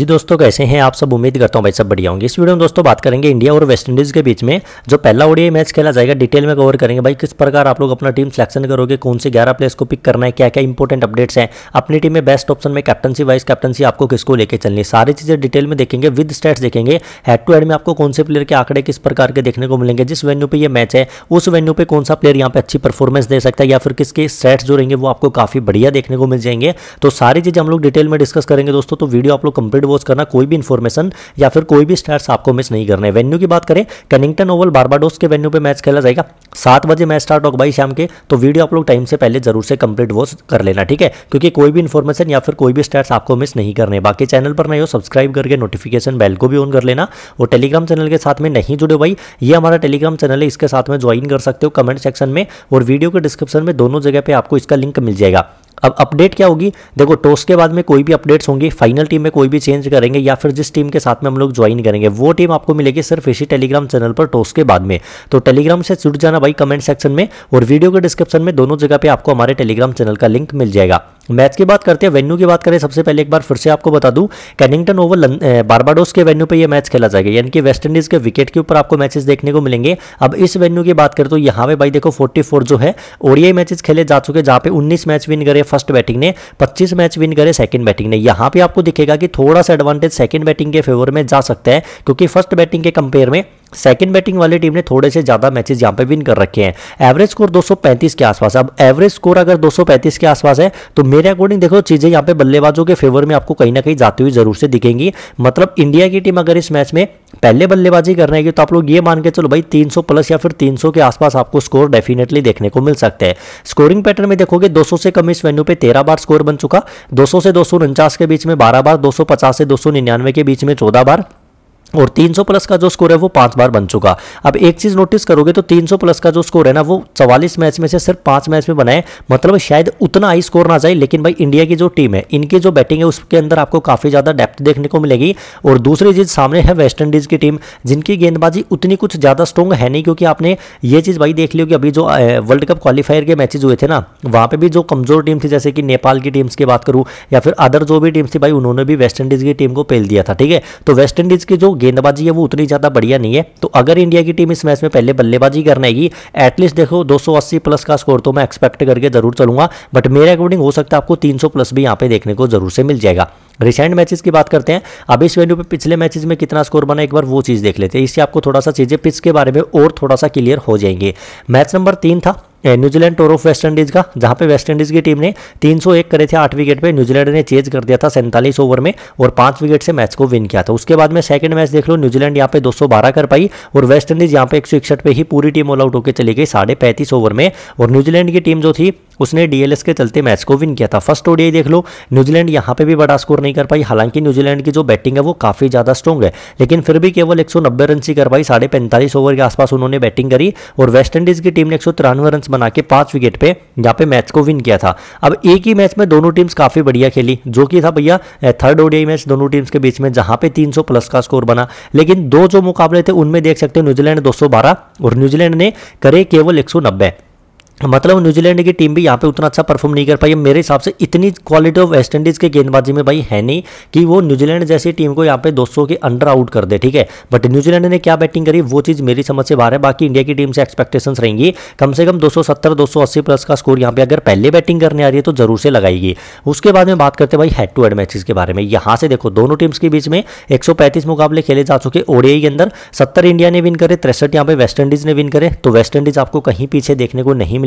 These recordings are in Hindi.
जी दोस्तों, कैसे हैं आप सब। उम्मीद करता हूं भाई सब बढ़िया होंगे। इस वीडियो में दोस्तों बात करेंगे इंडिया और वेस्ट इंडीज़ के बीच में जो पहला ओडीआई मैच खेला जाएगा, डिटेल में कवर करेंगे। भाई किस प्रकार आप लोग अपना टीम सिलेक्शन करोगे, कौन से 11 प्लेयर्स को पिक करना है, क्या क्या इंपॉर्टेंट अपडेट्स हैं, अपनी टीम में बेस्ट ऑप्शन में कैप्टनसी वाइस कैप्टनसी आपको किसको लेकर चलनी है, सारी चीज़ें डिटेल में देखेंगे। विद स्टैट्स देखेंगे, हेड टू हेड में आपको कौन से प्लेयर के आंकड़े किस प्रकार के देखने को मिलेंगे, जिस वेन्यू पर यह मैच है उस वेन्यू पर कौन सा प्लेयर यहाँ पर अच्छी परफॉर्मेंस दे सकता है या फिर किसके स्टैट्स जो रहेंगे वो आपको काफ़ी बढ़िया देखने को मिल जाएंगे। तो सारी चीज़ें हम लोग डिटेल में डिस्कस करेंगे दोस्तों। तो वीडियो आप लोग कंप्लीट वॉच करना, कोई भी इंफॉर्मेशन या फिर कोई भी स्टैट्स आपको मिस नहीं करना है। वेन्यू की बात करें, कनिंगटन ओवल बारबाडोस के वेन्यू पे मैच खेला जाएगा। 7 बजे मैच स्टार्ट होगा भाई शाम के। तो वीडियो आप लोग टाइम से पहले जरूर से कंप्लीट वॉच कर लेना, ठीक है, क्योंकि कोई भी इंफॉर्मेशन या फिर कोई भी स्टैट्स आपको मिस नहीं करने। बाकी चैनल पर नहीं हो सब्सक्राइब करके नोटिफिकेशन बेल को भी ऑन कर लेना। और टेलीग्राम चैनल के साथ में नहीं जुड़े भाई, ये हमारा टेलीग्राम चैनल है, इसके साथ में ज्वाइन कर सकते हो कमेंट सेक्शन में और वीडियो के डिस्क्रिप्शन में, दोनों जगह पर आपको इसका लिंक मिल जाएगा। अब अपडेट क्या होगी देखो, टॉस के बाद में कोई भी अपडेट्स होंगी, फाइनल टीम में कोई भी चेंज करेंगे या फिर जिस टीम के साथ में हम लोग ज्वाइन करेंगे वो टीम आपको मिलेगी सिर्फ इसी टेलीग्राम चैनल पर टॉस के बाद में। तो टेलीग्राम से जुड़ जाना भाई कमेंट सेक्शन में और वीडियो के डिस्क्रिप्शन में, दोनों जगह पे आपको हमारे टेलीग्राम चैनल का लिंक मिल जाएगा। मैच की बात करते हैं, वेन्यू की बात करें, सबसे पहले एक बार फिर से आपको बता दूं, कैनिंगटन ओवल बारबाडोस के वेन्यू पे ये मैच खेला जाएगा, यानी कि वेस्ट इंडीज के विकेट के ऊपर आपको मैचेस देखने को मिलेंगे। अब इस वेन्यू की बात करें तो यहाँ पे भाई देखो 44 जो है ओडीआई मैचेस खेले जा चुके, जहाँ पे 19 मैच विन करे फर्स्ट बैटिंग ने, 25 मैच विन करे सेकंड बैटिंग ने। यहाँ पे आपको दिखेगा कि थोड़ा सा एडवांटेज सेकंड बैटिंग के फेवर में जा सकता है, क्योंकि फर्स्ट बैटिंग के कंपेयर में सेकंड बैटिंग वाली टीम ने थोड़े से ज्यादा मैचेस यहां पे विन कर रखे हैं। एवरेज स्कोर 235 के आसपास। अब एवरेज स्कोर अगर 235 के आसपास है तो मेरे अकॉर्डिंग देखो चीजें यहां पे बल्लेबाजों के फेवर में आपको कहीं ना कहीं जाती हुई जरूर से दिखेंगी। मतलब इंडिया की टीम अगर इस मैच में पहले बल्लेबाजी कर रही है तो आप लोग ये मान के चलो भाई 300 प्लस या फिर 300 के आसपास आपको स्कोर डेफिनेटली देखने को मिल सकता है। स्कोरिंग पैटर्न में देखोगे 200 से कम इस वेन्यू पे 13 बार स्कोर बन चुका, 200 से 249 के बीच में 12 बार, 250 से 299 के बीच में 14 बार और 300 प्लस का जो स्कोर है वो 5 बार बन चुका। अब एक चीज नोटिस करोगे तो 300 प्लस का जो स्कोर है ना वो 44 मैच में से सिर्फ 5 मैच में बनाए, मतलब शायद उतना हाई स्कोर ना जाए। लेकिन भाई इंडिया की जो टीम है, इनकी जो बैटिंग है उसके अंदर आपको काफ़ी ज़्यादा डेप्थ देखने को मिलेगी। और दूसरी चीज़ सामने है वेस्ट इंडीज़ की टीम, जिनकी गेंदबाजी उतनी कुछ ज़्यादा स्ट्रॉन्ग है नहीं, क्योंकि आपने ये चीज़ भाई देख ली होगी अभी जो वर्ल्ड कप क्वालिफायर के मैचेज हुए थे ना, वहाँ पर भी जो कमज़ोर टीम थी, जैसे कि नेपाल की टीम्स की बात करूँ या फिर अदर जो भी टीम्स थी भाई, उन्होंने भी वेस्ट इंडीज़ की टीम को पेल दिया था, ठीक है। तो वेस्ट इंडीज़ की जो गेंदबाजी है वो उतनी ज्यादा बढ़िया नहीं है। तो अगर इंडिया की टीम इस मैच में पहले बल्लेबाजी करने आएगी, एटलीस्ट देखो 280 प्लस का स्कोर तो मैं एक्सपेक्ट करके जरूर चलूंगा, बट मेरे अकॉर्डिंग हो सकता है आपको 300 प्लस भी यहाँ पे देखने को जरूर से मिल जाएगा। रिसेंट मैचेस की बात करते हैं, अब इस वेन्यू पे पिछले मैचेस में कितना स्कोर बना एक बार वो चीज़ देख लेते हैं, इससे आपको थोड़ा सा चीज़ें पिच के बारे में और थोड़ा सा क्लियर हो जाएंगे। मैच नंबर 3 था New Zealand tour of West Indies का, जहां पे वेस्ट इंडीज़ की टीम ने 301 करे थे 8 विकेट पे, न्यूजीलैंड ने चेज कर दिया था 47 ओवर में और 5 विकेट से मैच को विन किया था। उसके बाद में सेकंड मैच देख लो, न्यूजीलैंड यहाँ पे 212 कर पाई और वेस्ट इंडीज़ यहाँ पे 161 पे ही पूरी टीम ऑल आउट होकर चली गई 35.5 ओवर में, और न्यूजीलैंड की टीम जो थी उसने डीएलएस के चलते मैच को विन किया था। फर्स्ट ओडीआई देख लो, न्यूजीलैंड यहाँ पे भी बड़ा स्कोर नहीं कर पाई, हालांकि न्यूजीलैंड की जो बैटिंग है वो काफ़ी ज़्यादा स्ट्रॉन्ग है, लेकिन फिर भी केवल 190 रन ही कर पाई, 45.5 ओवर के आसपास उन्होंने बैटिंग करी और वेस्ट इंडीज़ की टीम ने 193 रन बना के 5 विकेट पे यहाँ पे मैच को विन किया था। अब एक ही मैच में दोनों टीम्स काफ़ी बढ़िया खेली, जो कि था भैया थर्ड ओडीआई मैच दोनों टीम्स के बीच में, जहाँ पे 300 प्लस का स्कोर बना। लेकिन दो जो मुकाबले थे उनमें देख सकते हो न्यूजीलैंड 212 और न्यूजीलैंड ने करे केवल 190, मतलब न्यूजीलैंड की टीम भी यहाँ पे उतना अच्छा परफॉर्म नहीं कर पाई। मेरे हिसाब से इतनी क्वालिटी ऑफ वेस्ट इंडीज़ के गेंदबाजी में भाई है नहीं कि वो न्यूजीलैंड जैसी टीम को यहाँ पे 200 के अंडर आउट कर दे, ठीक है। बट न्यूजीलैंड ने क्या बैटिंग करी वो चीज़ मेरी समझ से बाहर है। बाकी इंडिया की टीम से एक्सपेक्टेशंस रहेंगी कम से कम 270 280 प्लस का स्कोर यहाँ पे अगर पहले बैटिंग करने आ रही है तो जरूर से लगाएगी। उसके बाद में बात करते हैं भाई हेड टू हेड मैचेस के बारे में। यहाँ से देखो दोनों टीम्स के बीच में 135 मुकाबले खेले जा चुके ओडीआई के अंदर, 70 इंडिया ने विन करे, 63 यहाँ पे वेस्ट इंडीज़ ने विन करे। तो वेस्ट इंडीज़ आपको कहीं पीछे देखने को नहीं मिलेगी।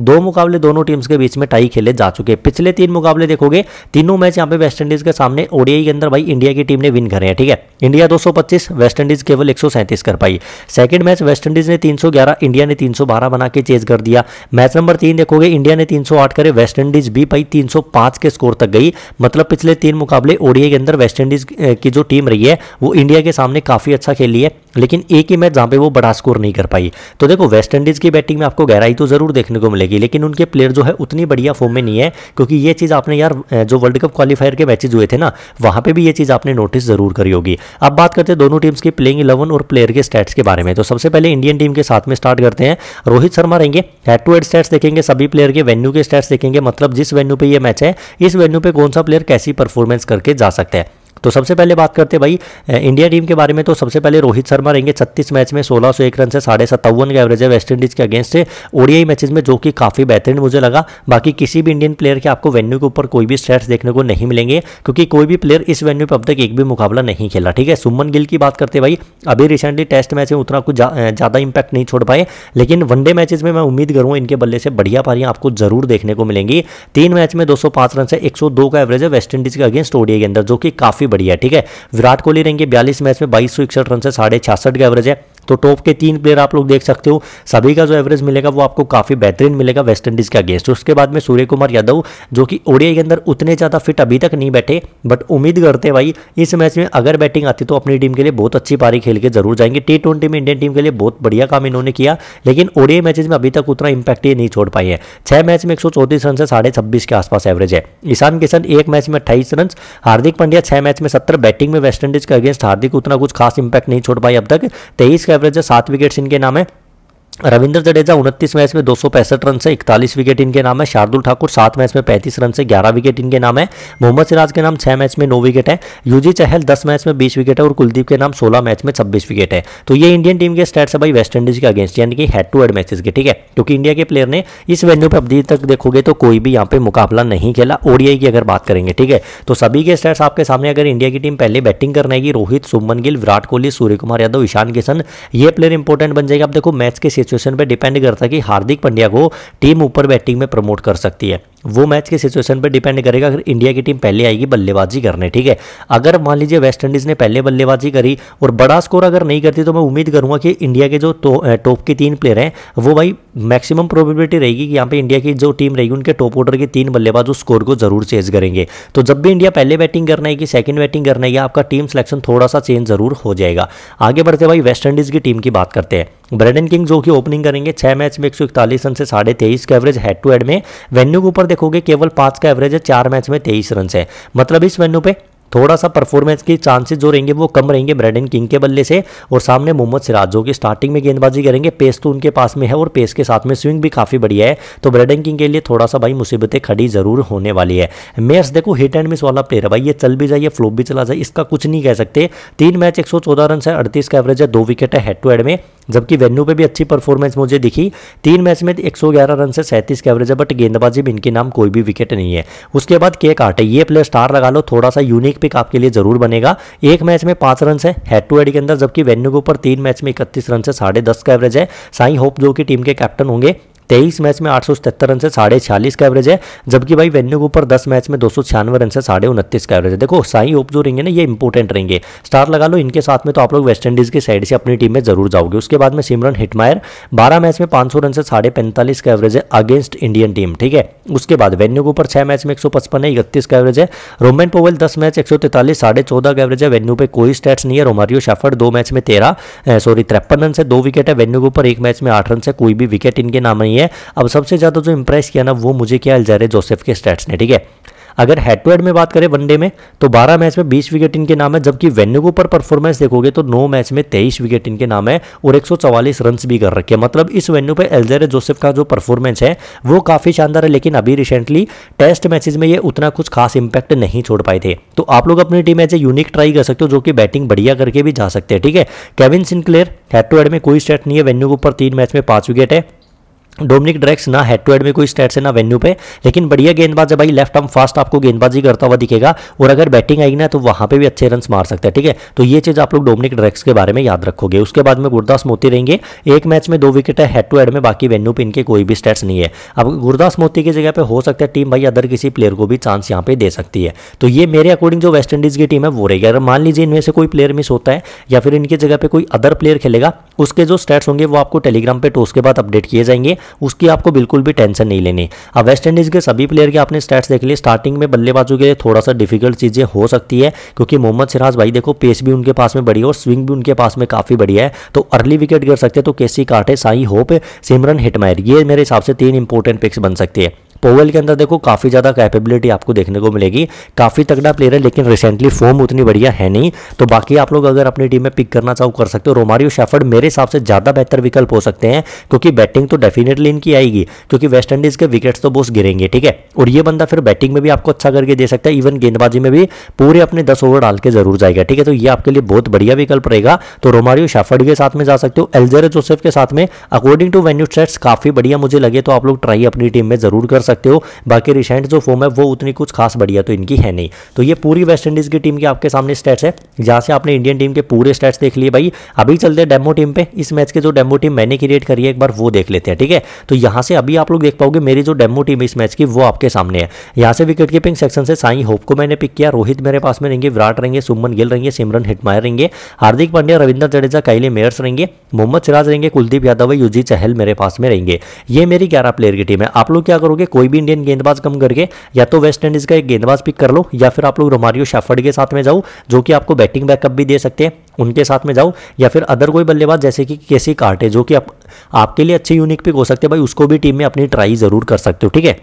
दो मुकाबले दोनों टीम्स के बीच में टाई खेले जा चुके। पिछले 3 मुकाबले देखोगे, तीनों मैच यहां पे वेस्ट इंडीज के सामने ओडीआई के अंदर भाई इंडिया की टीम ने विन करे हैं, ठीक है। इंडिया 225, वेस्ट इंडीज केवल 137 कर पाई। सेकंड मैच वेस्ट इंडीज ने 311, इंडिया ने 312 बना के चेज कर दिया। मैच नंबर 3 देखोगे, इंडिया ने 308 करे, वेस्ट इंडीज भी भाई 305 के स्कोर तक गई। मतलब पिछले 3 मुकाबले ओडीआई के अंदर वेस्ट इंडीज की जो टीम रही है वो इंडिया के सामने काफी अच्छा खेली है, लेकिन एक ही मैच जहां पे वो बड़ा स्कोर नहीं कर पाई। तो देखो वेस्ट इंडीज की बैटिंग में आपको गहराई तो जरूर देखने को मिलेगी, लेकिन उनके प्लेयर जो है उतनी बढ़िया फॉर्म में नहीं है, क्योंकि ये चीज़ आपने यार जो वर्ल्ड कप क्वालिफायर के मैचेज हुए थे ना वहाँ पे भी ये चीज़ आपने नोटिस जरूर करी होगी। अब बात करते हैं दोनों टीम्स की प्लेइंग 11 और प्लेयर के स्टैट्स के बारे में। तो सबसे पहले इंडियन टीम के साथ में स्टार्ट करते हैं, रोहित शर्मा रहेंगे, हेड टू हेड स्टैट्स देखेंगे, सभी प्लेयर के वेन्यू के स्टैट्स देखेंगे, मतलब जिस वेन्यू पर यह मैच है इस वेन्यू पर कौन सा प्लेयर कैसी परफॉर्मेंस करके जा सकता है। तो सबसे पहले बात करते हैं भाई इंडिया टीम के बारे में। तो सबसे पहले रोहित शर्मा रहेंगे, 36 मैच में 1601 रन से 57 का एवरेज है वेस्ट इंडीज के अगेंस्ट है ओडीआई मैचेस में, जो कि काफ़ी बेहतरीन मुझे लगा। बाकी किसी भी इंडियन प्लेयर के आपको वेन्यू के ऊपर कोई भी स्टैट्स देखने को नहीं मिलेंगे, क्योंकि कोई भी प्लेयर इस वेन्यू पर अब तक एक भी मुकाबला नहीं खेला। ठीक है, शुभमन गिल की बात करते भाई, अभी रिसेंटली टेस्ट मैच में उतना कुछ ज़्यादा इंपैक्ट नहीं छोड़ पाए, लेकिन वनडे मैचेज में मैं उम्मीद करूँ इनके बल्ले से बढ़िया पारियाँ आपको जरूर देखने को मिलेंगी। 3 मैच में 205 रन से 102 का एवरेज है वेस्ट इंडीज के अगेंस्ट ओडीआई के अंदर, जो कि काफ़ी बढ़िया। ठीक है, विराट कोहली रहेंगे, 42 मैच में 2261 रन से 66.5 का एवरेज है। तो टॉप के 3 प्लेयर आप लोग देख सकते हो, सभी का जो एवरेज मिलेगा वो आपको काफ़ी बेहतरीन मिलेगा वेस्ट इंडीज़ के अगेंस्ट। उसके बाद में सूर्यकुमार यादव, जो कि ओडीआई के अंदर उतने ज़्यादा फिट अभी तक नहीं बैठे, बट उम्मीद करते हैं भाई इस मैच में अगर बैटिंग आती तो अपनी टीम के लिए बहुत अच्छी पारी खेल के जरूर जाएंगे। T20 में इंडियन टीम के लिए बहुत बढ़िया काम इन्होंने किया, लेकिन ओडीआई मैचेज में अभी तक उतना इम्पैक्ट ये नहीं छोड़ पाई है। 6 मैच में 134 रन से 26.5 के आसपास एवरेज है। ईशान किशन 1 मैच में 28 रन, हार्दिक पांड्या 6 मैच में 70। बैटिंग में वेस्ट इंडीज के अगेंस्ट हार्दिक उतना कुछ खास इंपैक्ट नहीं छोड़ पाई अब तक, 23 एवरेज है, 7 विकेट्स इनके नाम है। रविंद्र जडेजा 29 मैच में 265 रन से 41 विकेट इनके नाम है। शार्दुल ठाकुर 7 मैच में 35 रन से 11 विकेट इनके नाम है। मोहम्मद सिराज के नाम 6 मैच में 9 विकेट है। यूजी चहल 10 मैच में 20 विकेट है और कुलदीप के नाम 16 मैच में 26 विकेट है। तो ये इंडियन टीम के स्टैट्स है भाई वेस्ट इंडीज के अगेंस्ट, यानी कि हेड टू हेड मैचेस के। ठीक है, क्योंकि इंडिया के प्लेयर ने इस वेन्यू पर अभी तक देखोगे तो कोई भी यहाँ पे मुकाबला नहीं खेला। ओडीआई की अगर बात करेंगे, ठीक है, तो सभी के स्टैट्स आपके सामने। अगर इंडिया की टीम पहले बैटिंग करने की रोहित, शुभमन गिल, विराट कोहली, सूर्यकुमार यादव, ईशान किशन, ये प्लेयर इंपॉर्टेंट बन जाएगा। अब देखो मैच के सिचुएशन पे डिपेंड करता है कि हार्दिक पांड्या को टीम ऊपर बैटिंग में प्रमोट कर सकती है, वो मैच के सिचुएशन पे डिपेंड करेगा। अगर इंडिया की टीम पहले आएगी बल्लेबाजी करने, ठीक है, अगर मान लीजिए वेस्ट इंडीज ने पहले बल्लेबाजी करी और बड़ा स्कोर अगर नहीं करती, तो मैं उम्मीद करूंगा कि इंडिया के जो टॉप के 3 प्लेयर हैं वो भाई मैक्सिमम प्रोबेबिलिटी रहेगी कि यहाँ पे इंडिया की जो टीम रहेगी उनके टॉप ऑर्डर के 3 बल्लेबाज उस स्कोर को जरूर चेज करेंगे। तो जब भी इंडिया पहले बैटिंग करना है कि सेकंड बैटिंग करना है, आपका टीम सिलेक्शन थोड़ा सा चेंज जरूर हो जाएगा। आगे बढ़ते भाई वेस्ट इंडीज की टीम की बात करते हैं। ब्रैंडन किंग जो कि ओपनिंग करेंगे, 6 मैच में 141 रन से 23.5 का एवरेज हेड टू हेड में। वेन्यू के ऊपर देखोगे केवल 5 का एवरेज है, 4 मैच में 23 रन है, मतलब इस वेन्यू पे थोड़ा सा परफॉर्मेंस की चांसेस जो रहेंगे वो कम रहेंगे ब्रैंडन किंग के बल्ले से। और सामने मोहम्मद सिराज जो कि स्टार्टिंग में गेंदबाजी करेंगे, पेस तो उनके पास में है और पेस के साथ में स्विंग भी काफ़ी बढ़िया है, तो ब्रैंडन किंग के लिए थोड़ा सा भाई मुसीबतें खड़ी जरूर होने वाली है। मेयर्स देखो हिट एंड मिस वाला प्लेयर है भाई, ये चल भी जाए फ्लोप भी चला जाए इसका कुछ नहीं कह सकते। 3 मैच 114 रन है, 38 का एवरेज है, 2 विकेट है हेड टू हेड में। जबकि वेन्यू पे भी अच्छी परफॉर्मेंस मुझे दिखी, 3 मैच में 111 रन से 37 का एवरेज है, बट गेंदबाजी में इनके नाम कोई भी विकेट नहीं है। उसके बाद के कार्टी, ये प्लेयर स्टार लगा लो, थोड़ा सा यूनिक पिक आपके लिए जरूर बनेगा। 1 मैच में 5 रन है हेड टू हेड के अंदर, जबकि वेन्यू के ऊपर 3 मैच में 31 रन से 10.5 का एवरेज है। शाई होप जो कि टीम के कैप्टन होंगे, 23 मैच में 877 रन से 46.5 का एवरेज है, जबकि भाई वेन्यू के ऊपर 10 मैच में 296 रन से 29.5 का एवरेज है। देखो शाही होप जो रहेंगे ना ये इंपॉर्टेंट रहेंगे, स्टार लगा लो, इनके साथ में तो आप लोग वेस्ट इंडीज की साइड से अपनी टीम में जरूर जाओगे। उसके बाद में शिमरन हेटमायर 12 मैच में 500 रन से 45.5 का एवरेज है अगेंस्ट इंडियन टीम। ठीक है, उसके बाद वेन्यू के ऊपर 6 मैच में 155 है, 31 का एवरेज है। रोमन पोवेल 10 मैच 143 14.5 का एवरेज है, वेन्यू पे कोई स्टैट्स नहीं है। रोमारियो शेफर्ड 2 मैच में 53 रन से 2 विकेट है, वेन्यू के ऊपर 1 मैच में 8 रन से कोई भी विकेट इनके नाम नहीं है। अब सबसे ज्यादा जो इंप्रेस किया ना वो मुझे किया अल्जारे जोसेफ के स्टैट्स ने। ठीक है, अगर हेड टू हेड में बात करें वनडे में तो 12 मैच में 20 विकेट इनके नाम है, जबकि वेन्यू के ऊपर परफॉर्मेंस देखोगे तो 9 मैच में 23 विकेट इनके नाम है और 144 रन भी कर रखे हैं। मतलब इस वेन्यू पे अल्जारे जोसेफ का जो परफॉर्मेंस है वो काफ़ी शानदार है, लेकिन अभी रिसेंटली टेस्ट मैचेज में ये उतना कुछ खास इंपैक्ट नहीं छोड़ पाए थे। तो आप लोग अपनी team as a unique try कर सकते हो, जो कि बैटिंग बढ़िया करके भी जा सकते हैं। ठीक है, Kevin Sinclair head to head में कोई स्टैट नहीं है, वेन्यू के ऊपर 3 मैच में 5 विकेट है। डोमिनिक ड्रेक्स ना हेड टू हेड में कोई स्टैट्स है ना वेन्यू पे, लेकिन बढ़िया गेंदबाज है भाई, लेफ्ट आर्म फास्ट आपको गेंदबाजी करता हुआ दिखेगा और अगर बैटिंग आएगी ना तो वहाँ पे भी अच्छे रन मार सकता है। ठीक है, तो ये चीज़ आप लोग डोमिनिक ड्रेक्स के बारे में याद रखोगे। उसके बाद में गुरदास मोती रहेंगे, 1 मैच में 2 विकेट है हेड टू हेड में, बाकी वेन्यू पे इनके कोई भी स्टैट्स नहीं है। अब गुरदास मोती की जगह पर हो सकता है टीम भाई अदर किसी प्लेयर को भी चांस यहाँ पे दे सकती है। तो ये मेरे अकॉर्डिंग जो वेस्ट इंडीज़ की टीम है वो रहेगी। अगर मान लीजिए इनमें से कोई प्लेयर मिस होता है या फिर इनकी जगह पर कोई अदर प्लेयर खेलेगा, उसके जो स्टैट्स होंगे वो आपको टेलीग्राम पे टॉस के बाद अपडेट किए जाएंगे, उसकी आपको बिल्कुल भी टेंशन नहीं लेनी। अब वेस्ट इंडीज के सभी प्लेयर के आपने स्टैट्स देख लिए। स्टार्टिंग में बल्लेबाजों के लिए थोड़ा सा डिफिकल्ट चीजें हो सकती है, क्योंकि मोहम्मद सिराज भाई देखो पेस भी उनके पास में बढ़िया और स्विंग भी उनके पास में काफी बढ़िया है, तो अर्ली विकेट गिर सकते हैं। तो Keacy Carty, Shai Hope, Shimron Hetmyer, ये मेरे हिसाब से 3 इंपॉर्टेंट पिक्स बन सकती है। पोवेल के अंदर देखो काफ़ी ज़्यादा कैपेबिलिटी आपको देखने को मिलेगी, काफ़ी तगड़ा प्लेयर है, लेकिन रिसेंटली फॉर्म उतनी बढ़िया है नहीं। तो बाकी आप लोग अगर अपनी टीम में पिक करना चाहो कर सकते हो। रोमारियो शेफर्ड मेरे हिसाब से ज़्यादा बेहतर विकल्प हो सकते हैं, क्योंकि बैटिंग तो डेफिनेटली इनकी आएगी, क्योंकि वेस्ट इंडीज़ के विकेट्स तो बहुत गिरेंगे, ठीक है। और ये बंदा फिर बैटिंग में भी आपको अच्छा करके दे सकता है, इवन गेंदबाजी में भी पूरे अपने 10 ओवर डाल के जरूर जाएगा, ठीक है। तो ये आपके लिए बहुत बढ़िया विकल्प रहेगा। तो रोमारियो शेफर्ड के साथ में जा सकते हो, एल्ज़ारी जोसेफ के साथ में अकॉर्डिंग टू वेन्यू स्टेट्स काफ़ी बढ़िया मुझे लगे, तो आप लोग ट्राई अपनी टीम में जरूर कर सकते हो। बाकी रिसेंट जो फॉर्म है वो उतनी कुछ खास बढ़िया तो इनकी है नहीं। तो ये पूरी वेस्ट इंडीज़ की टीम के आपके सामने स्टेट्स है, जहाँ से आपने इंडियन टीम के पूरे स्टेट्स देख लिए। भाई अभी चलते हैं डेमो टीम पे। इस मैच के जो डेमो टीम मैंने क्रिएट करी है एक बार वो देख लेते हैं, ठीक है। तो यहाँ से अभी आप लोग देख पाओगे मेरी जो डेमो टीम है इस मैच की वो आपके सामने है। यहाँ से विकेट कीपिंग सेक्शन से शाई होप को मैंने पिक किया, रोहित मेरे पास में रहेंगे, विराट रहेंगे, शुभमन गिल रहेंगे, शिमरन हेटमायर रहेंगे, हार्दिक पांड्या, रविंद्र जडेजा, काइले मेयर्स रहेंगे, मोहम्मद सिराज रहेंगे, कुलदीप यादव, युजी चहल मेरे पास में रहेंगे। ये मेरी 11 प्लेयर की टीम है। आप लोग क्या करोगे, कोई भी इंडियन गेंदबाज कम करके या तो वेस्ट इंडीज का एक गेंदबाज पिक कर लो, या फिर आप लोग रोमारियो शेफर्ड के साथ में जाओ जो कि आपको बैटिंग बैकअप भी दे सकते हैं, उनके साथ में जाओ, या फिर अदर कोई बल्लेबाज जैसे कि केसी कार्टी जो कि आपके लिए अच्छे यूनिक पिक हो सकते हैं, भाई उसको भी टीम में अपनी ट्राई जरूर कर सकते हो, ठीक है।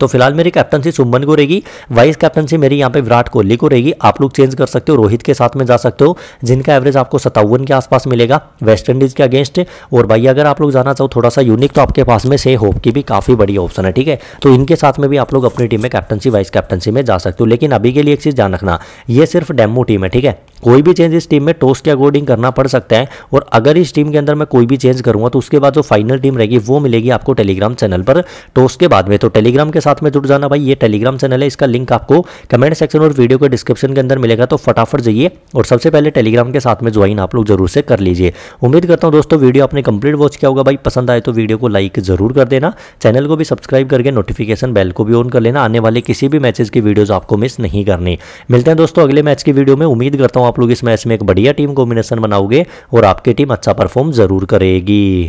तो फिलहाल मेरी कैप्टनसी शुभमन को रहेगी, वाइस कैप्टनसी मेरी यहाँ पे विराट कोहली को रहेगी। आप लोग चेंज कर सकते हो, रोहित के साथ में जा सकते हो जिनका एवरेज आपको 57 के आसपास मिलेगा वेस्ट इंडीज़ के अगेंस्ट। और भाई अगर आप लोग जाना चाहो थोड़ा सा यूनिक, तो आपके पास में शे होप की भी काफ़ी बड़ी ऑप्शन है, ठीक है। तो इनके साथ में भी आप लोग अपनी टीम में कैप्टनसी वाइस कैप्टनसी में जा सकते हो। लेकिन अभी के लिए एक चीज़ ध्यान रखना, ये सिर्फ डेमो टीम है, ठीक है। कोई भी चेंज इस टीम में टॉस के अकॉर्डिंग करना पड़ सकता है, और अगर इस टीम के अंदर मैं कोई भी चेंज करूँगा तो उसके बाद जो फाइनल टीम रहेगी वो मिलेगी आपको टेलीग्राम चैनल पर टॉस के बाद में। तो टेलीग्राम के साथ में जुड़ जाना भाई, ये टेलीग्राम चैनल है, इसका लिंक आपको कमेंट सेक्शन और वीडियो के डिस्क्रिप्शन के अंदर मिलेगा। तो फटाफट जाइए और सबसे पहले टेलीग्राम के साथ में ज्वाइन आप लोग जरूर से कर लीजिए। उम्मीद करता हूँ दोस्तों वीडियो आपने कंप्लीट वॉच किया होगा। भाई पसंद आए तो वीडियो को लाइक जरूर कर देना, चैनल को भी सब्सक्राइब करके नोटिफिकेशन बेल को भी ऑन कर लेना, आने वाले किसी भी मैचेस की वीडियोज आपको मिस नहीं करनी। मिलते हैं दोस्तों अगले मैच की वीडियो में। उम्मीद करता हूँ आप लोग इस मैच में एक बढ़िया टीम कॉम्बिनेशन बनाओगे और आपकी टीम अच्छा परफॉर्म जरूर करेगी।